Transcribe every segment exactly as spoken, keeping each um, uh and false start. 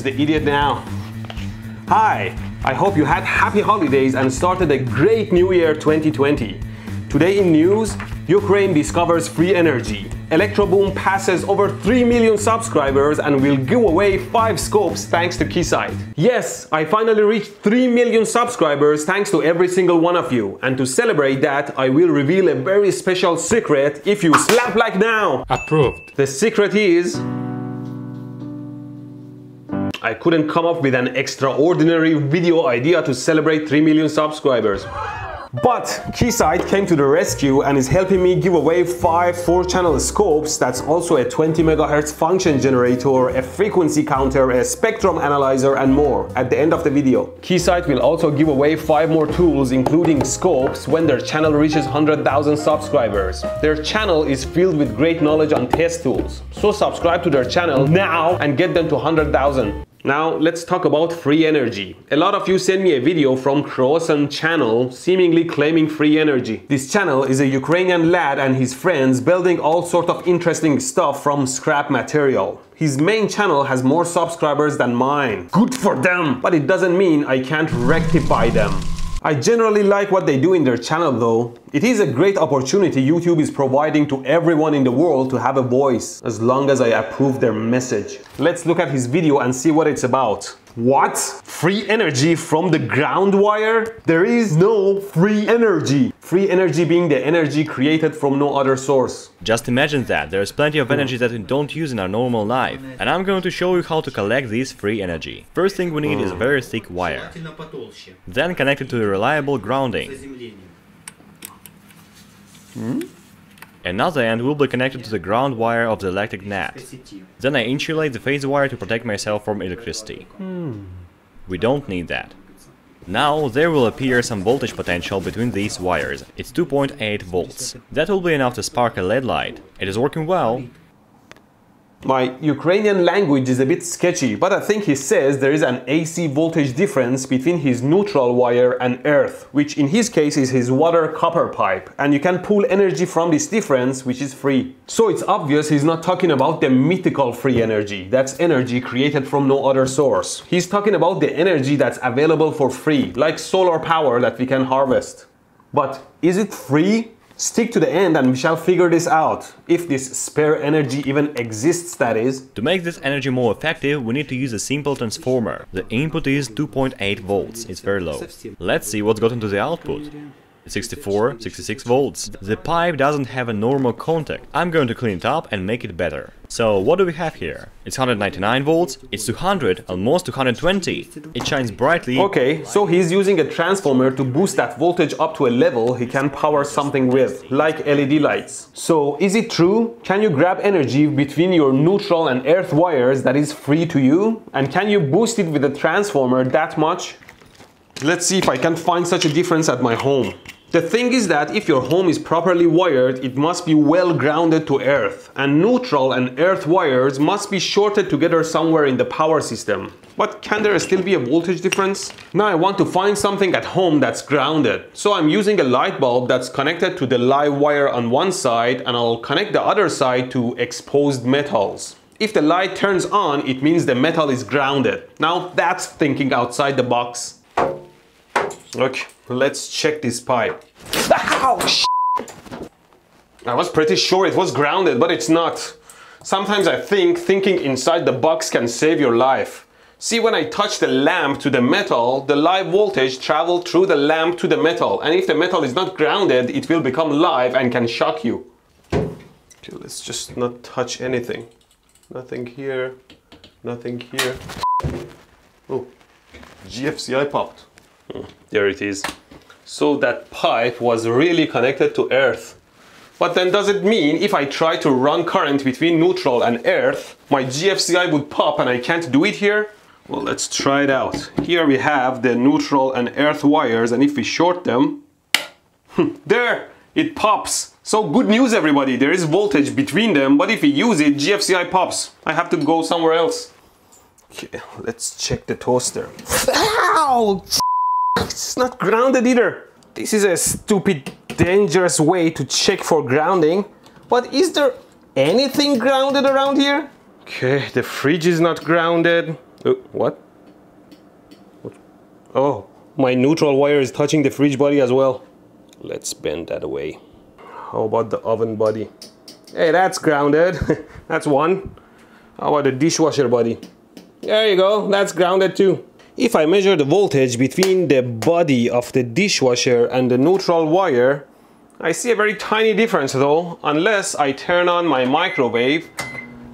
who's the idiot now? Hi, I hope you had happy holidays and started a great new year twenty twenty. Today in news, Ukraine discovers free energy. Electroboom passes over three million subscribers and will give away five scopes thanks to Keysight. Yes, I finally reached three million subscribers thanks to every single one of you. And to celebrate that, I will reveal a very special secret if you slap like now. Approved. The secret is... I couldn't come up with an extraordinary video idea to celebrate three million subscribers. But Keysight came to the rescue and is helping me give away five four channel scopes, that's also a twenty megahertz function generator, a frequency counter, a spectrum analyzer and more at the end of the video. Keysight will also give away five more tools including scopes when their channel reaches one hundred thousand subscribers. Their channel is filled with great knowledge on test tools, so subscribe to their channel now and get them to one hundred thousand. Now let's talk about free energy. A lot of you sent me a video from Kreosan channel seemingly claiming free energy. This channel is a Ukrainian lad and his friends building all sorts of interesting stuff from scrap material. His main channel has more subscribers than mine. Good for them! But it doesn't mean I can't rectify them. I generally like what they do in their channel though. It is a great opportunity YouTube is providing to everyone in the world to have a voice, as long as I approve their message. Let's look at his video and see what it's about. What? Free energy from the ground wire? There is no free energy. Free energy being the energy created from no other source. Just imagine that, there is plenty of energy that we don't use in our normal life. And I'm going to show you how to collect this free energy. First thing we need is a very thick wire. Then connect it to a reliable grounding. Another end will be connected to the ground wire of the electric net. Then I insulate the phase wire to protect myself from electricity. Hmm. We don't need that. Now there will appear some voltage potential between these wires. It's two point eight volts. That will be enough to spark a L E D light. It is working well. My Ukrainian language is a bit sketchy, but I think he says there is an A C voltage difference between his neutral wire and earth, which in his case is his water copper pipe, and you can pull energy from this difference, which is free. So it's obvious he's not talking about the mythical free energy, that's energy created from no other source. He's talking about the energy that's available for free, like solar power that we can harvest. But is it free? Stick to the end and we shall figure this out, if this spare energy even exists, that is. To make this energy more effective, we need to use a simple transformer. The input is two point eight volts, it's very low. Let's see what's got into the output. sixty-four, sixty-six volts. The pipe doesn't have a normal contact. I'm going to clean it up and make it better. So what do we have here? It's one hundred ninety-nine volts, it's two hundred, almost two hundred twenty. It shines brightly. Okay, so he's using a transformer to boost that voltage up to a level he can power something with, like L E D lights. So is it true? Can you grab energy between your neutral and earth wires that is free to you? And can you boost it with a transformer that much? Let's see if I can find such a difference at my home. The thing is that if your home is properly wired, it must be well grounded to earth, and neutral and earth wires must be shorted together somewhere in the power system. But can there still be a voltage difference? Now I want to find something at home that's grounded, so I'm using a light bulb that's connected to the live wire on one side, and I'll connect the other side to exposed metals. If the light turns on, it means the metal is grounded. Now that's thinking outside the box. Okay. Let's check this pipe. Ow, sh**. I was pretty sure it was grounded, but it's not. Sometimes I think thinking inside the box can save your life. See, when I touch the lamp to the metal, the live voltage travels through the lamp to the metal, and if the metal is not grounded, it will become live and can shock you. Okay, let's just not touch anything. Nothing here, nothing here. Oh, G F C I popped. There it is. So that pipe was really connected to earth. But then does it mean if I try to run current between neutral and earth, my G F C I would pop and I can't do it here? Well, let's try it out. Here we have the neutral and earth wires, and if we short them... There! It pops! So good news everybody, there is voltage between them, but if we use it, G F C I pops. I have to go somewhere else. Okay, let's check the toaster. Ow! It's not grounded either. This is a stupid, dangerous way to check for grounding. But is there anything grounded around here? Okay, the fridge is not grounded. Uh, what? What? Oh, my neutral wire is touching the fridge body as well. Let's bend that away. How about the oven body? Hey, that's grounded. That's one. How about the dishwasher body? There you go, that's grounded too. If I measure the voltage between the body of the dishwasher and the neutral wire, I see a very tiny difference though, unless I turn on my microwave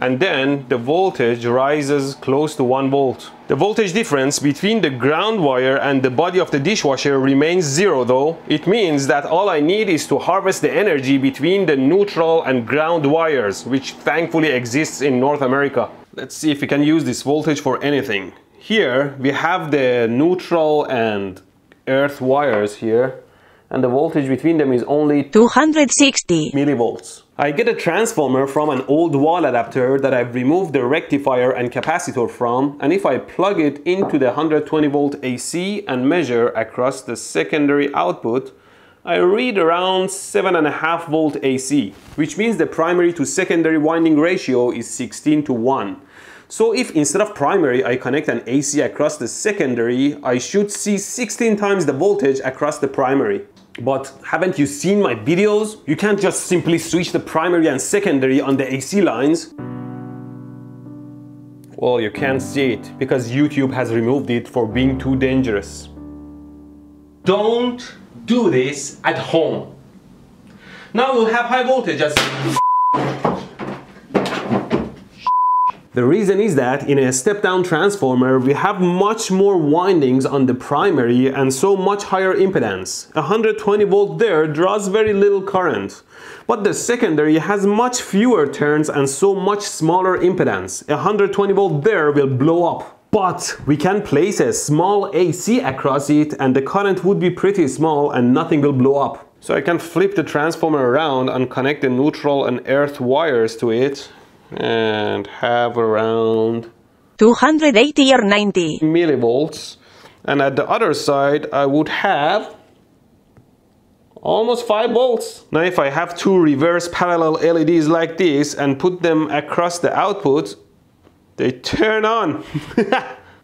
and then the voltage rises close to one volt. The voltage difference between the ground wire and the body of the dishwasher remains zero though. It means that all I need is to harvest the energy between the neutral and ground wires, which thankfully exists in North America. Let's see if we can use this voltage for anything. Here we have the neutral and earth wires here, and the voltage between them is only two hundred sixty millivolts. I get a transformer from an old wall adapter that I've removed the rectifier and capacitor from, and if I plug it into the one hundred twenty volt A C and measure across the secondary output, I read around seven point five volt A C, which means the primary to secondary winding ratio is sixteen to one. So if instead of primary I connect an A C across the secondary, I should see sixteen times the voltage across the primary. But haven't you seen my videos? You can't just simply switch the primary and secondary on the A C lines. Well, you can't see it because YouTube has removed it for being too dangerous. Don't do this at home. Now we'll have high voltage as the reason is that in a step-down transformer we have much more windings on the primary and so much higher impedance. one hundred twenty volt there draws very little current. But the secondary has much fewer turns and so much smaller impedance. one hundred twenty volt there will blow up. But we can place a small A C across it and the current would be pretty small and nothing will blow up. So I can flip the transformer around and connect the neutral and earth wires to it and have around two hundred eighty or ninety millivolts, and at the other side I would have almost five volts. Now if I have two reverse parallel L E Ds like this and put them across the output, they turn on.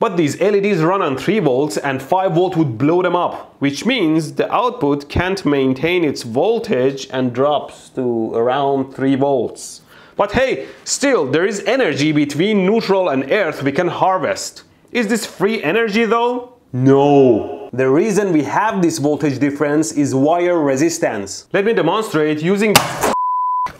But these L E Ds run on three volts and five volt would blow them up, which means the output can't maintain its voltage and drops to around three volts. But hey, still, there is energy between neutral and earth we can harvest. Is this free energy though? No. The reason we have this voltage difference is wire resistance. Let me demonstrate using...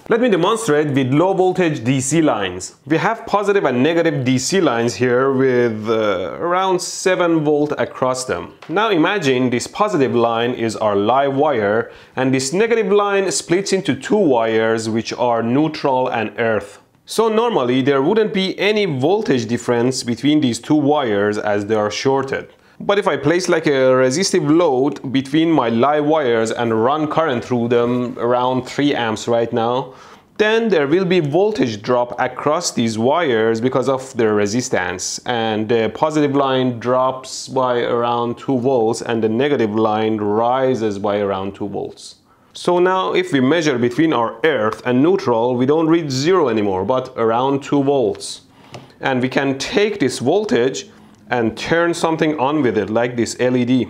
Let me demonstrate with low voltage D C lines. We have positive and negative D C lines here with uh, around seven volt across them. Now imagine this positive line is our live wire and this negative line splits into two wires which are neutral and earth. So normally there wouldn't be any voltage difference between these two wires as they are shorted. But if I place like a resistive load between my live wires and run current through them, around three amps right now, then there will be voltage drop across these wires because of their resistance, and the positive line drops by around two volts and the negative line rises by around two volts. So now if we measure between our earth and neutral, we don't reach zero anymore but around two volts, and we can take this voltage and turn something on with it, like this L E D.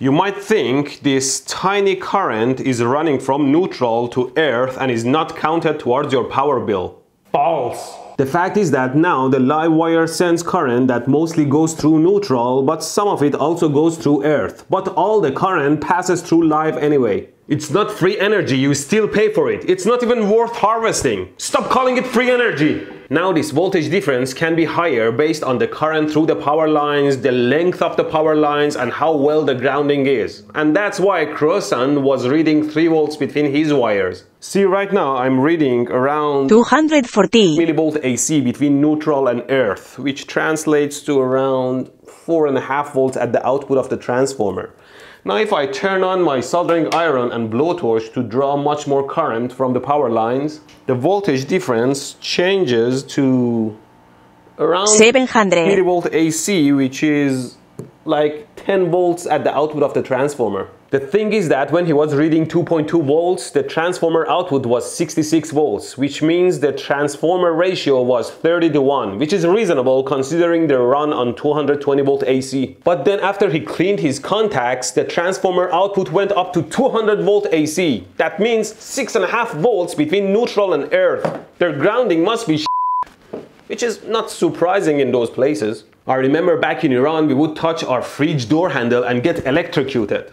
You might think this tiny current is running from neutral to earth and is not counted towards your power bill. False! The fact is that now the live wire sends current that mostly goes through neutral, but some of it also goes through earth. But all the current passes through live anyway. It's not free energy, you still pay for it. It's not even worth harvesting. Stop calling it free energy! Now this voltage difference can be higher based on the current through the power lines, the length of the power lines, and how well the grounding is. And that's why Kreosan was reading three volts between his wires. See, right now I'm reading around two hundred forty millivolt A C between neutral and earth, which translates to around four point five volts at the output of the transformer. Now if I turn on my soldering iron and blowtorch to draw much more current from the power lines, the voltage difference changes to around seven hundred millivolt A C, which is like ten volts at the output of the transformer. The thing is that when he was reading two point two volts, the transformer output was sixty-six volts, which means the transformer ratio was thirty to one, which is reasonable considering the run on two hundred twenty volt A C. But then after he cleaned his contacts, the transformer output went up to two hundred volt A C. That means six and a half volts between neutral and earth. Their grounding must be shit, which is not surprising in those places. I remember back in Iran, we would touch our fridge door handle and get electrocuted.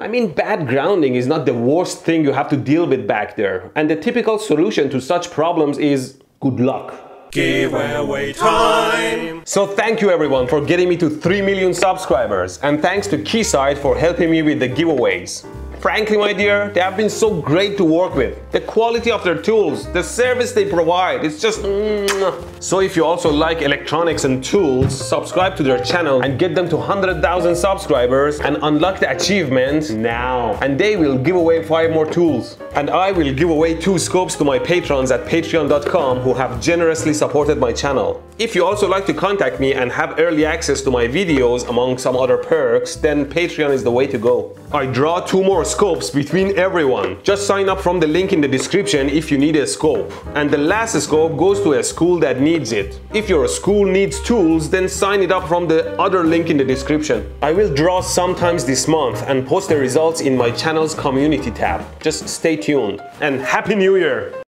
I mean, bad grounding is not the worst thing you have to deal with back there. And the typical solution to such problems is good luck. Giveaway time! So thank you everyone for getting me to three million subscribers. And thanks to Keysight for helping me with the giveaways. Frankly, my dear, they have been so great to work with. The quality of their tools, the service they provide, it's just mwah. So if you also like electronics and tools, subscribe to their channel and get them to one hundred thousand subscribers and unlock the achievement now. And they will give away five more tools. And I will give away two scopes to my patrons at patreon dot com who have generously supported my channel. If you also like to contact me and have early access to my videos among some other perks, then Patreon is the way to go. I draw two more scopes between everyone. Just sign up from the link in the description if you need a scope. And the last scope goes to a school that needs it. If your school needs tools, then sign it up from the other link in the description. I will draw sometimes this month and post the results in my channel's community tab. Just stay tuned and Happy New Year!